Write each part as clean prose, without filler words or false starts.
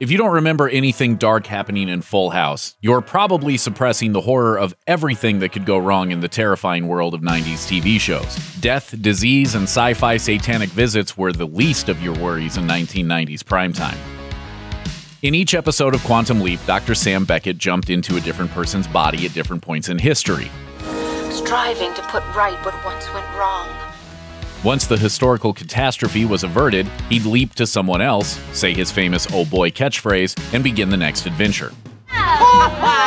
If you don't remember anything dark happening in Full House, you're probably suppressing the horror of everything that could go wrong in the terrifying world of 90s TV shows. Death, disease, and sci-fi satanic visits were the least of your worries in 1990s primetime. In each episode of Quantum Leap, Dr. Sam Beckett jumped into a different person's body at different points in history, striving to put right what once went wrong. Once the historical catastrophe was averted, he'd leap to someone else, say his famous "oh boy" catchphrase, and begin the next adventure. Oh boy!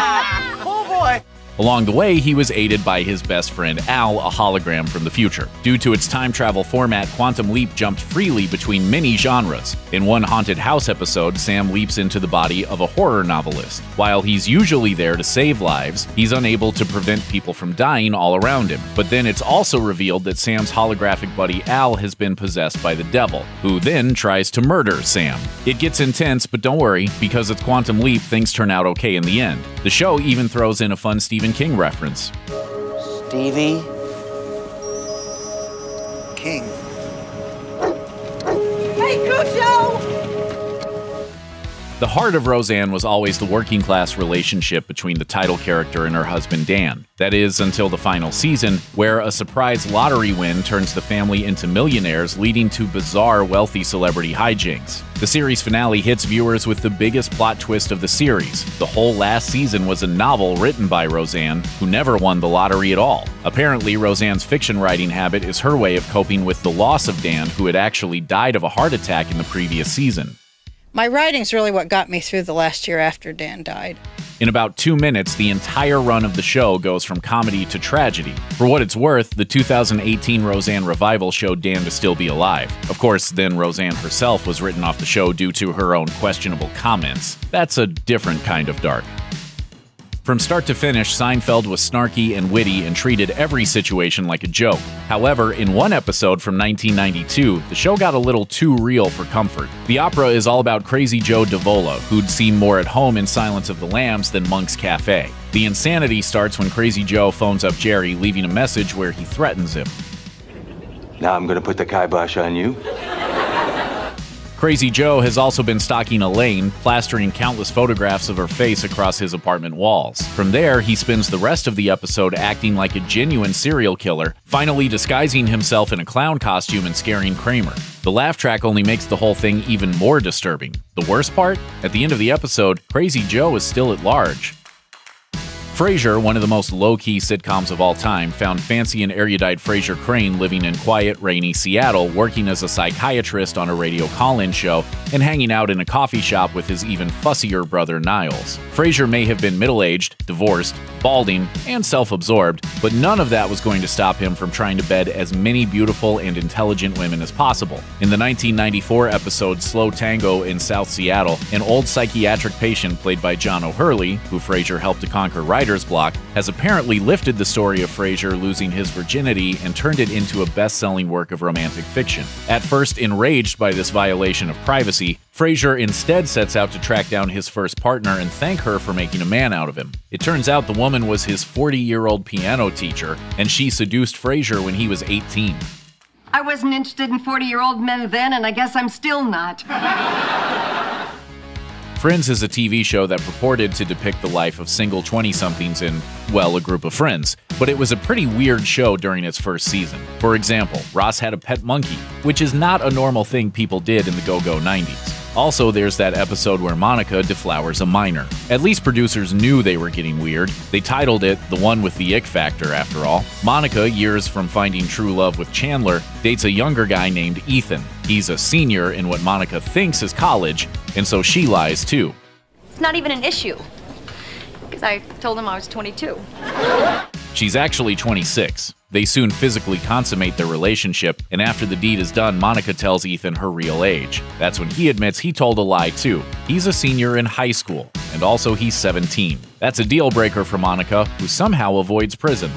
Along the way, he was aided by his best friend Al, a hologram from the future. Due to its time travel format, Quantum Leap jumped freely between many genres. In one haunted house episode, Sam leaps into the body of a horror novelist. While he's usually there to save lives, he's unable to prevent people from dying all around him. But then it's also revealed that Sam's holographic buddy Al has been possessed by the devil, who then tries to murder Sam. It gets intense, but don't worry, because it's Quantum Leap, things turn out okay in the end. The show even throws in a fun Stephen King reference. Stevie King. Hey, Cujo! The heart of Roseanne was always the working-class relationship between the title character and her husband Dan. That is, until the final season, where a surprise lottery win turns the family into millionaires, leading to bizarre wealthy celebrity hijinks. The series finale hits viewers with the biggest plot twist of the series. The whole last season was a novel written by Roseanne, who never won the lottery at all. Apparently, Roseanne's fiction writing habit is her way of coping with the loss of Dan, who had actually died of a heart attack in the previous season. My writing's really what got me through the last year after Dan died. In about 2 minutes, the entire run of the show goes from comedy to tragedy. For what it's worth, the 2018 Roseanne revival showed Dan to still be alive. Of course, then Roseanne herself was written off the show due to her own questionable comments. That's a different kind of dark. From start to finish, Seinfeld was snarky and witty and treated every situation like a joke. However, in one episode from 1992, the show got a little too real for comfort. The opera is all about Crazy Joe Davola, who'd seem more at home in Silence of the Lambs than Monk's Cafe. The insanity starts when Crazy Joe phones up Jerry, leaving a message where he threatens him. Now I'm gonna put the kibosh on you. Crazy Joe has also been stalking Elaine, plastering countless photographs of her face across his apartment walls. From there, he spends the rest of the episode acting like a genuine serial killer, finally disguising himself in a clown costume and scaring Kramer. The laugh track only makes the whole thing even more disturbing. The worst part? At the end of the episode, Crazy Joe is still at large. Frasier, one of the most low-key sitcoms of all time, found fancy and erudite Frasier Crane living in quiet, rainy Seattle, working as a psychiatrist on a radio call-in show, and hanging out in a coffee shop with his even fussier brother Niles. Frasier may have been middle-aged, divorced, balding, and self-absorbed, but none of that was going to stop him from trying to bed as many beautiful and intelligent women as possible. In the 1994 episode Slow Tango in South Seattle, an old psychiatric patient played by John O'Hurley, who Frasier helped to conquer writers' block, has apparently lifted the story of Frasier losing his virginity and turned it into a best-selling work of romantic fiction. At first enraged by this violation of privacy, Frasier instead sets out to track down his first partner and thank her for making a man out of him. It turns out the woman was his 40-year-old piano teacher, and she seduced Frasier when he was 18. I wasn't interested in 40-year-old men then, and I guess I'm still not. Friends is a TV show that purported to depict the life of single 20-somethings in, well, a group of friends. But it was a pretty weird show during its first season. For example, Ross had a pet monkey, which is not a normal thing people did in the go-go 90s. Also, there's that episode where Monica deflowers a minor. At least producers knew they were getting weird. They titled it The One with the Ick Factor, after all. Monica, years from finding true love with Chandler, dates a younger guy named Ethan. He's a senior in what Monica thinks is college, and so she lies too. It's not even an issue, because I told him I was 22. She's actually 26. They soon physically consummate their relationship, and after the deed is done, Monica tells Ethan her real age. That's when he admits he told a lie too. He's a senior in high school, and also he's 17. That's a deal breaker for Monica, who somehow avoids prison.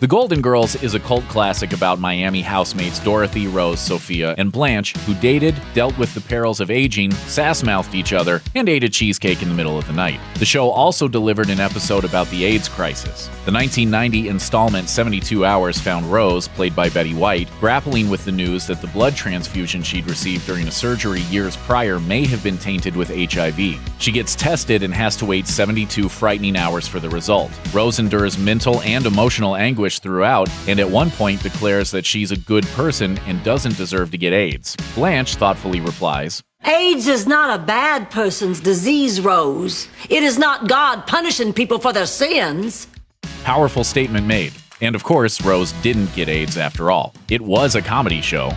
The Golden Girls is a cult classic about Miami housemates Dorothy, Rose, Sophia, and Blanche, who dated, dealt with the perils of aging, sass-mouthed each other, and ate a cheesecake in the middle of the night. The show also delivered an episode about the AIDS crisis. The 1990 installment 72 Hours found Rose, played by Betty White, grappling with the news that the blood transfusion she'd received during a surgery years prior may have been tainted with HIV. She gets tested and has to wait 72 frightening hours for the result. Rose endures mental and emotional anguish throughout, and at one point declares that she's a good person and doesn't deserve to get AIDS. Blanche thoughtfully replies, "AIDS is not a bad person's disease, Rose. It is not God punishing people for their sins." Powerful statement made. And of course, Rose didn't get AIDS after all. It was a comedy show.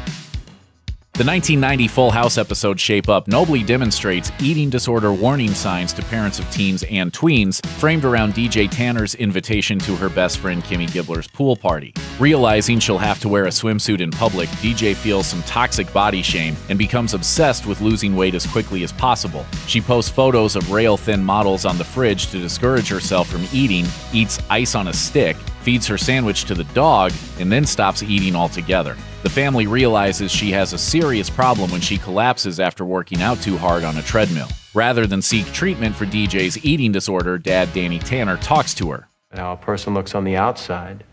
The 1990 Full House episode Shape Up nobly demonstrates eating disorder warning signs to parents of teens and tweens, framed around DJ Tanner's invitation to her best friend Kimmy Gibbler's pool party. Realizing she'll have to wear a swimsuit in public, DJ feels some toxic body shame and becomes obsessed with losing weight as quickly as possible. She posts photos of rail-thin models on the fridge to discourage herself from eating, eats ice on a stick, feeds her sandwich to the dog, and then stops eating altogether. The family realizes she has a serious problem when she collapses after working out too hard on a treadmill. Rather than seek treatment for DJ's eating disorder, Dad Danny Tanner talks to her. "How a person looks on the outside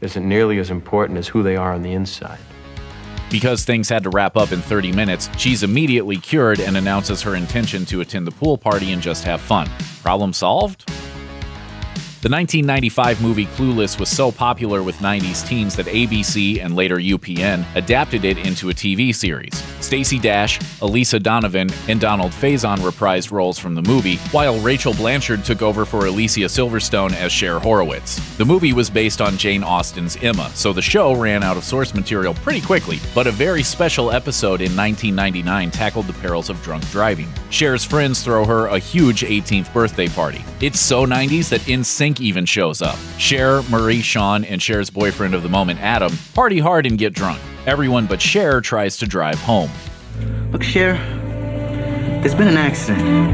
isn't nearly as important as who they are on the inside." Because things had to wrap up in 30 minutes, she's immediately cured and announces her intention to attend the pool party and just have fun. Problem solved? The 1995 movie Clueless was so popular with 90s teens that ABC and later UPN adapted it into a TV series. Stacey Dash, Elisa Donovan, and Donald Faison reprised roles from the movie, while Rachel Blanchard took over for Alicia Silverstone as Cher Horowitz. The movie was based on Jane Austen's Emma, so the show ran out of source material pretty quickly, but a very special episode in 1999 tackled the perils of drunk driving. Cher's friends throw her a huge 18th birthday party. It's so 90s that NSYNC even shows up. Cher, Murray, Sean, and Cher's boyfriend of the moment, Adam, party hard and get drunk. Everyone but Cher tries to drive home. "Look, Cher, there's been an accident."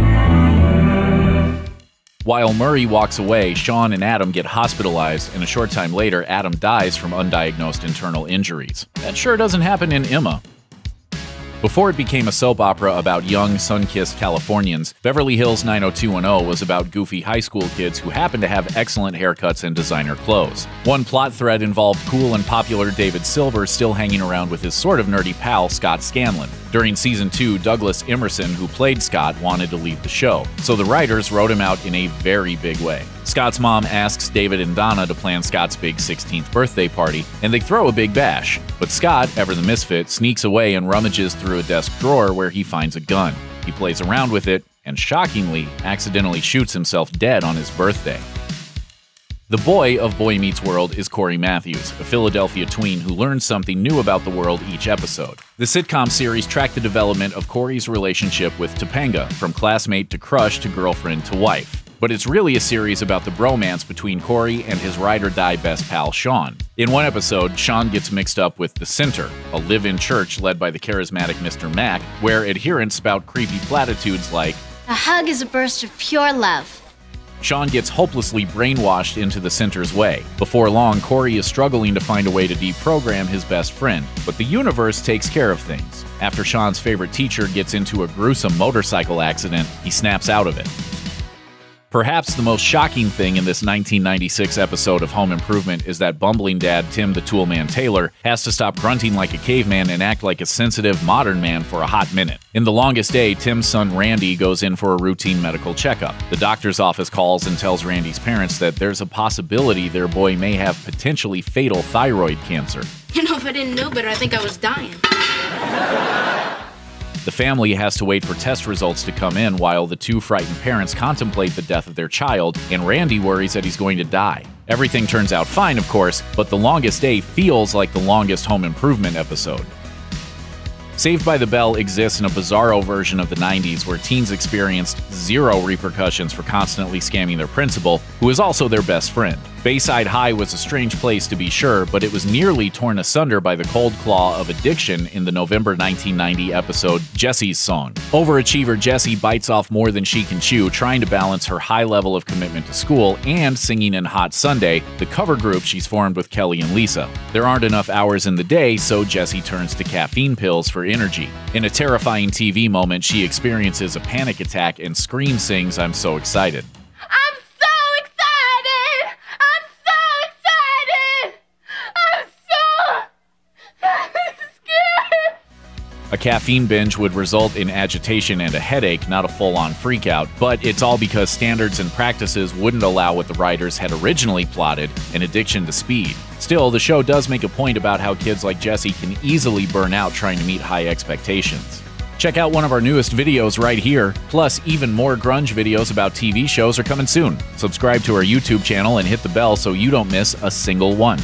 While Murray walks away, Sean and Adam get hospitalized, and a short time later, Adam dies from undiagnosed internal injuries. That sure doesn't happen in Emma. Before it became a soap opera about young, sun-kissed Californians, Beverly Hills 90210 was about goofy high school kids who happened to have excellent haircuts and designer clothes. One plot thread involved cool and popular David Silver still hanging around with his sort of nerdy pal, Scott Scanlon. During season 2, Douglas Emerson, who played Scott, wanted to leave the show, so the writers wrote him out in a very big way. Scott's mom asks David and Donna to plan Scott's big 16th birthday party, and they throw a big bash. But Scott, ever the misfit, sneaks away and rummages through a desk drawer where he finds a gun. He plays around with it, and shockingly, accidentally shoots himself dead on his birthday. The boy of Boy Meets World is Corey Matthews, a Philadelphia tween who learns something new about the world each episode. The sitcom series tracked the development of Corey's relationship with Topanga, from classmate to crush to girlfriend to wife. But it's really a series about the bromance between Corey and his ride-or-die best pal, Sean. In one episode, Sean gets mixed up with The Center, a live-in church led by the charismatic Mr. Mack, where adherents spout creepy platitudes like, "A hug is a burst of pure love." Sean gets hopelessly brainwashed into the Center's way. Before long, Corey is struggling to find a way to deprogram his best friend, but the universe takes care of things. After Sean's favorite teacher gets into a gruesome motorcycle accident, he snaps out of it. Perhaps the most shocking thing in this 1996 episode of Home Improvement is that bumbling dad Tim the Toolman Taylor has to stop grunting like a caveman and act like a sensitive modern man for a hot minute. In The Longest Day, Tim's son Randy goes in for a routine medical checkup. The doctor's office calls and tells Randy's parents that there's a possibility their boy may have potentially fatal thyroid cancer. "You know, if I didn't know better, I think I was dying." The family has to wait for test results to come in while the two frightened parents contemplate the death of their child, and Randy worries that he's going to die. Everything turns out fine, of course, but The Longest Day feels like the longest Home Improvement episode. Saved by the Bell exists in a bizarro version of the 90s where teens experienced zero repercussions for constantly scamming their principal, who is also their best friend. Bayside High was a strange place to be sure, but it was nearly torn asunder by the cold claw of addiction in the November 1990 episode Jesse's Song. Overachiever Jessie bites off more than she can chew, trying to balance her high level of commitment to school and singing in Hot Sunday, the cover group she's formed with Kelly and Lisa. There aren't enough hours in the day, so Jessie turns to caffeine pills for energy. In a terrifying TV moment, she experiences a panic attack and scream sings, "I'm so excited." A caffeine binge would result in agitation and a headache, not a full-on freakout, but it's all because standards and practices wouldn't allow what the writers had originally plotted, an addiction to speed. Still, the show does make a point about how kids like Jessie can easily burn out trying to meet high expectations. Check out one of our newest videos right here. Plus, even more grunge videos about TV shows are coming soon. Subscribe to our YouTube channel and hit the bell so you don't miss a single one.